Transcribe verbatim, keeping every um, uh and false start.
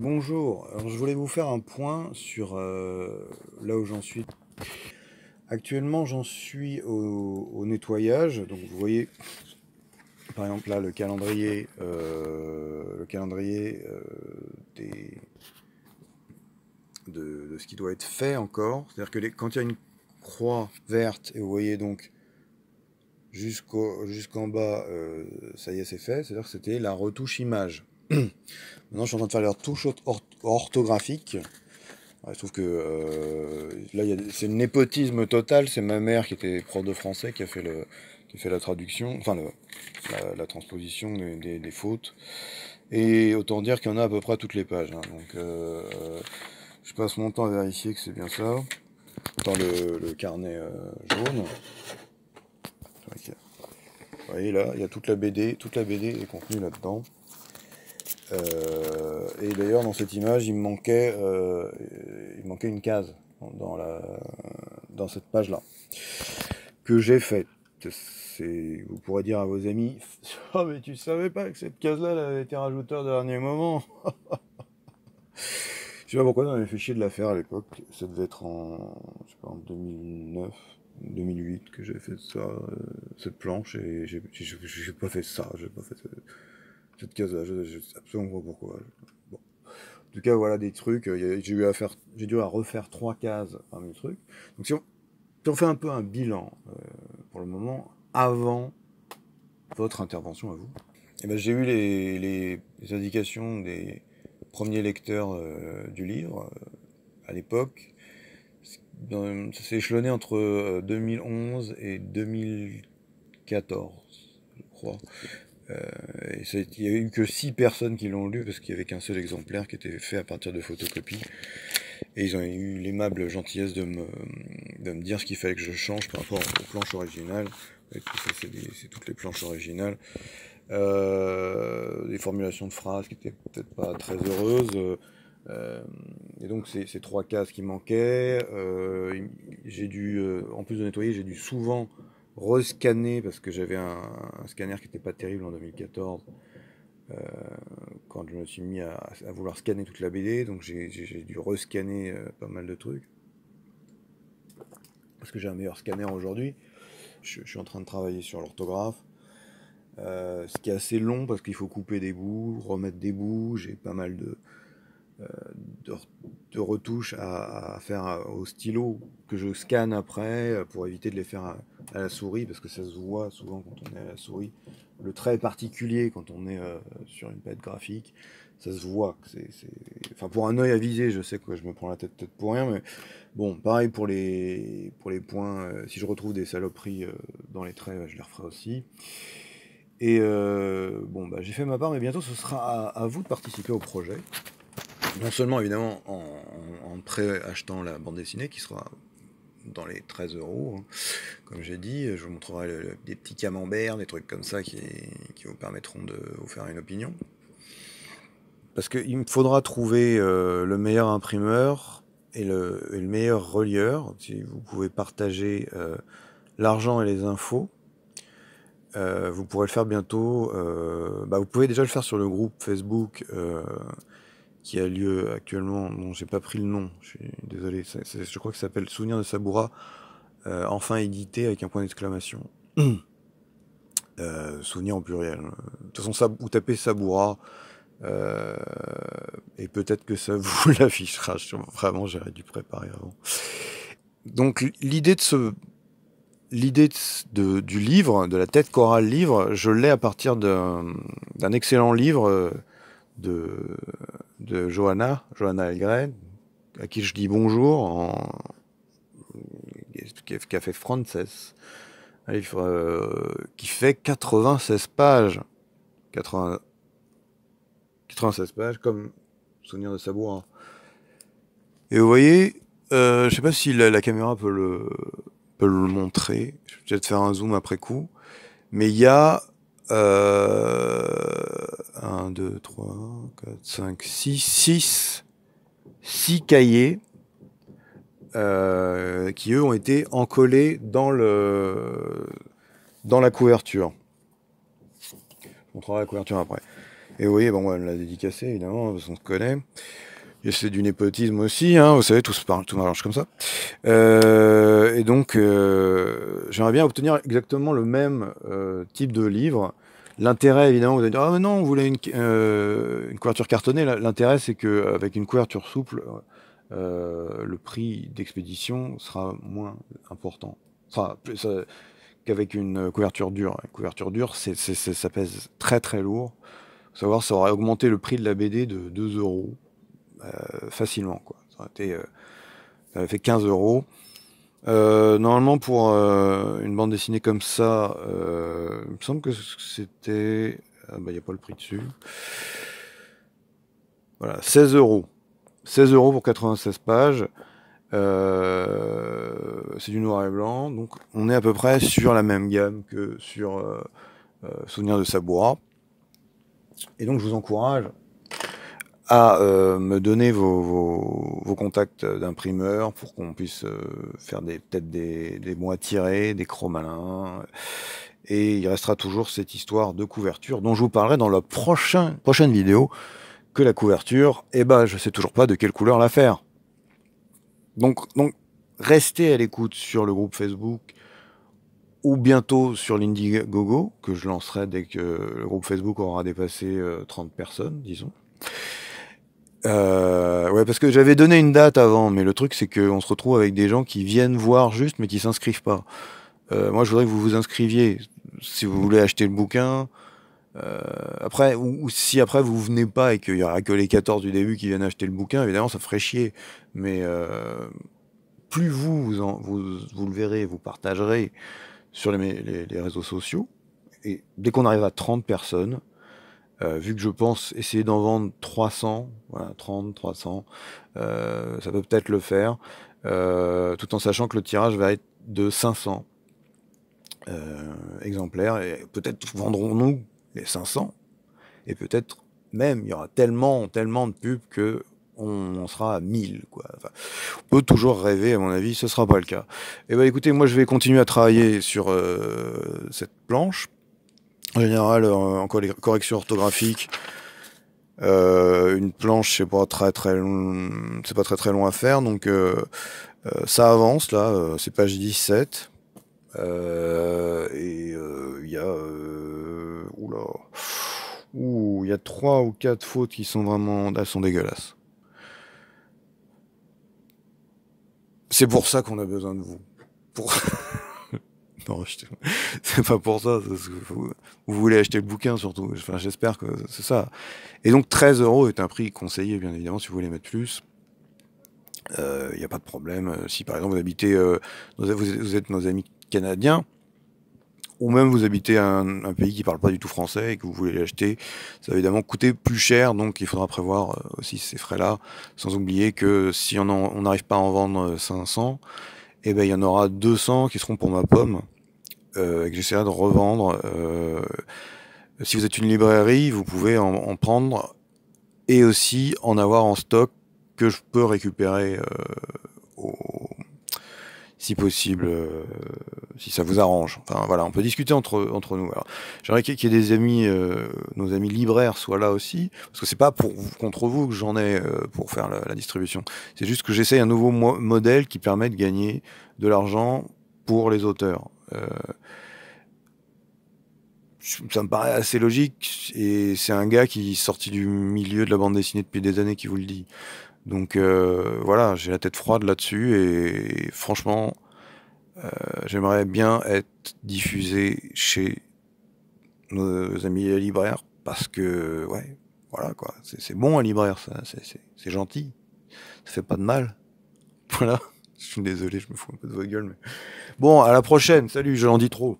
Bonjour, alors je voulais vous faire un point sur euh, là où j'en suis. Actuellement, j'en suis au, au nettoyage. Donc vous voyez, par exemple là, le calendrier, euh, le calendrier euh, des, de, de ce qui doit être fait encore. C'est-à-dire que les, quand il y a une croix verte, et vous voyez donc jusqu'au, jusqu'en bas, euh, ça y est, c'est fait. C'est-à-dire que c'était la retouche image. Maintenant, je suis en train de faire la retouche or orthographique. Alors, je trouve que euh, là, c'est le népotisme total. C'est ma mère qui était prof de français qui a fait, le, qui a fait la traduction, enfin le, la, la transposition des, des, des fautes. Et autant dire qu'il y en a à peu près à toutes les pages. Hein. Donc, euh, je passe mon temps à vérifier que c'est bien ça. Dans le, le carnet euh, jaune. Vous voyez là, il y a toute la B D, toute la B D est contenue là-dedans. Euh, et d'ailleurs dans cette image il manquait, euh, il manquait une case dans, la, dans cette page là que j'ai faite. Vous pourrez dire à vos amis: oh mais tu savais pas que cette case là elle avait été rajoutée au dernier moment. Je sais pas pourquoi on avait fait chier de la faire à l'époque. Ça devait être en, je sais pas, en deux mille neuf deux mille huit que j'ai fait ça, euh, cette planche, et j'ai pas fait ça, j'ai pas fait ça. Cette case-là, je ne sais absolument pas pourquoi. Bon. En tout cas, voilà des trucs. J'ai eu à faire, j'ai dû à refaire trois cases parmi les trucs. Donc, si on, si on fait un peu un bilan euh, pour le moment, avant votre intervention à vous, eh ben, j'ai eu les, les, les indications des premiers lecteurs euh, du livre euh, à l'époque. Ça s'est échelonné entre euh, deux mille onze et deux mille quatorze, je crois. Euh, il n'y a eu que six personnes qui l'ont lu parce qu'il n'y avait qu'un seul exemplaire qui était fait à partir de photocopies, et ils ont eu l'aimable gentillesse de me, de me dire ce qu'il fallait que je change par rapport aux planches originales. C'est toutes les planches originales, euh, des formulations de phrases qui n'étaient peut-être pas très heureuses, euh, et donc ces trois cases qui manquaient, euh, j'ai dû, en plus de nettoyer, j'ai dû souvent rescanner parce que j'avais un, un scanner qui n'était pas terrible en deux mille quatorze, euh, quand je me suis mis à, à vouloir scanner toute la B D, donc j'ai dû rescanner euh, pas mal de trucs parce que j'ai un meilleur scanner aujourd'hui. Je, je suis en train de travailler sur l'orthographe, euh, ce qui est assez long parce qu'il faut couper des bouts, remettre des bouts. J'ai pas mal de euh, de, de retouches à, à faire au stylo que je scanne après pour éviter de les faire à, à la souris, parce que ça se voit souvent quand on est à la souris, le trait est particulier quand on est euh, sur une palette graphique, ça se voit, c'est, c'est... enfin pour un œil avisé, je sais que je me prends la tête peut-être pour rien, mais bon, pareil pour les, pour les points, euh, si je retrouve des saloperies euh, dans les traits, bah, je les referai aussi, et euh, bon, bah, j'ai fait ma part, mais bientôt ce sera à, à vous de participer au projet, non seulement évidemment en, en, en pré-achetant la bande dessinée qui sera dans les treize euros, hein. Comme j'ai dit, je vous montrerai le, le, des petits camemberts, des trucs comme ça qui, qui vous permettront de vous faire une opinion, parce qu'il me faudra trouver euh, le meilleur imprimeur et le, et le meilleur relieur. Si vous pouvez partager euh, l'argent et les infos, euh, vous pourrez le faire bientôt, euh, bah vous pouvez déjà le faire sur le groupe Facebook euh, qui a lieu actuellement, bon j'ai pas pris le nom, je suis désolé, ça, je crois que ça s'appelle Souvenir de Sabúra, euh, enfin édité avec un point d'exclamation. euh, souvenir en pluriel. De toute façon, ça, vous tapez Sabúra, euh, et peut-être que ça vous l'affichera, vraiment j'aurais dû préparer avant. Donc l'idée de ce... L'idée du livre, de la tête chorale livre, je l'ai à partir d'un excellent livre de... de Johanna, Johanna Elgrède, à qui je dis bonjour, en... qui a fait Frances, un livre euh, qui fait quatre-vingt-seize pages, quatre-vingts... quatre-vingt-seize pages, comme Souvenir de Sabúra. Et vous voyez, euh, je ne sais pas si la, la caméra peut le, peut le montrer, je vais peut-être faire un zoom après coup, mais il y a... Euh, un, deux, trois, quatre, cinq, six, six, six cahiers euh, qui eux ont été encollés dans, le, dans la couverture. On montrera la couverture après. Et vous voyez, bon, elle l'a dédicacé, évidemment, parce qu'on se connaît. Et c'est du népotisme aussi, hein, vous savez, tout se parle, tout marche comme ça. Euh, et donc, euh, j'aimerais bien obtenir exactement le même euh, type de livre. L'intérêt, évidemment, vous allez dire, ah mais non, on voulait une, euh, une couverture cartonnée. L'intérêt, c'est qu'avec une couverture souple, euh, le prix d'expédition sera moins important. Enfin, plus, euh, qu'avec une couverture dure. Une couverture dure, c'est, c'est, c'est, ça pèse très très lourd. Faut savoir, ça aurait augmenté le prix de la B D de deux euros. Euh, facilement, quoi. Ça aurait été, euh, ça avait fait quinze euros. Euh, normalement, pour euh, une bande dessinée comme ça, euh, il me semble que c'était... Ah bah, il n'y a pas le prix dessus. Voilà, seize euros. seize euros pour quatre-vingt-seize pages. Euh, c'est du noir et blanc. Donc, on est à peu près sur la même gamme que sur euh, euh, Souvenir de Sabúra. Et donc, je vous encourage à euh, me donner vos, vos, vos contacts d'imprimeurs pour qu'on puisse euh, faire peut-être des, des mois tirés, des chromalins. Et il restera toujours cette histoire de couverture dont je vous parlerai dans la prochain, prochaine vidéo, que la couverture, eh ben, je sais toujours pas de quelle couleur la faire. Donc, donc restez à l'écoute sur le groupe Facebook ou bientôt sur l'Indiegogo, que je lancerai dès que le groupe Facebook aura dépassé euh, trente personnes, disons. Euh, ouais, parce que j'avais donné une date avant, mais le truc c'est qu'on se retrouve avec des gens qui viennent voir juste mais qui s'inscrivent pas. Euh, moi je voudrais que vous vous inscriviez si vous voulez acheter le bouquin. Euh, après, ou, ou si après vous venez pas et qu'il y aura que les quatorze du début qui viennent acheter le bouquin, évidemment ça ferait chier. Mais euh, plus vous vous, en, vous vous le verrez, vous partagerez sur les, les, les réseaux sociaux. Et dès qu'on arrive à trente personnes. Euh, vu que je pense essayer d'en vendre trois cents, voilà, trente, trois cents, euh, ça peut peut-être le faire, euh, tout en sachant que le tirage va être de cinq cents euh, exemplaires, et peut-être vendrons-nous les cinq cents, et peut-être même, il y aura tellement, tellement de pubs que on en sera à mille, quoi. Enfin, on peut toujours rêver, à mon avis, ce sera pas le cas. Et ben, écoutez, moi je vais continuer à travailler sur euh, cette planche. En général, en correction orthographique, euh, une planche, c'est pas très très long, c'est pas très très long à faire, donc euh, ça avance là, euh, c'est page dix-sept, euh, et il euh, y a, euh, oula, ouh, il y a trois ou quatre fautes qui sont vraiment, elles sont dégueulasses. C'est pour ça qu'on a besoin de vous. Pour... Non, je... c'est pas pour ça, parce que vous, vous voulez acheter le bouquin surtout, enfin, j'espère que c'est ça. Et donc treize euros est un prix conseillé, bien évidemment, si vous voulez mettre plus, il euh, n'y a pas de problème. Si par exemple vous habitez, euh, vous êtes nos amis canadiens, ou même vous habitez un, un pays qui ne parle pas du tout français et que vous voulez l'acheter, ça va évidemment coûter plus cher, donc il faudra prévoir aussi ces frais-là, sans oublier que si on n'arrive pas à en vendre cinq cents, et eh ben il y en aura deux cents qui seront pour ma pomme, euh, et que j'essaierai de revendre. Euh, si vous êtes une librairie, vous pouvez en, en prendre et aussi en avoir en stock que je peux récupérer, euh, au, si possible, euh, si ça vous arrange. Enfin voilà, on peut discuter entre, entre nous. J'aimerais qu'il y ait des amis, euh, nos amis libraires soient là aussi, parce que c'est pas pour, contre vous que j'en ai euh, pour faire la, la distribution. C'est juste que j'essaye un nouveau mo modèle qui permet de gagner de l'argent pour les auteurs. Euh, ça me paraît assez logique, et c'est un gars qui est sorti du milieu de la bande dessinée depuis des années qui vous le dit. Donc euh, voilà, j'ai la tête froide là-dessus, et, et franchement, euh, j'aimerais bien être diffusé chez nos amis libraires, parce que, ouais, voilà quoi, c'est bon un libraire, ça, c'est gentil, ça fait pas de mal. Voilà, je suis désolé, je me fous un peu de votre gueule, mais... Bon, à la prochaine, salut, je l'en dis trop.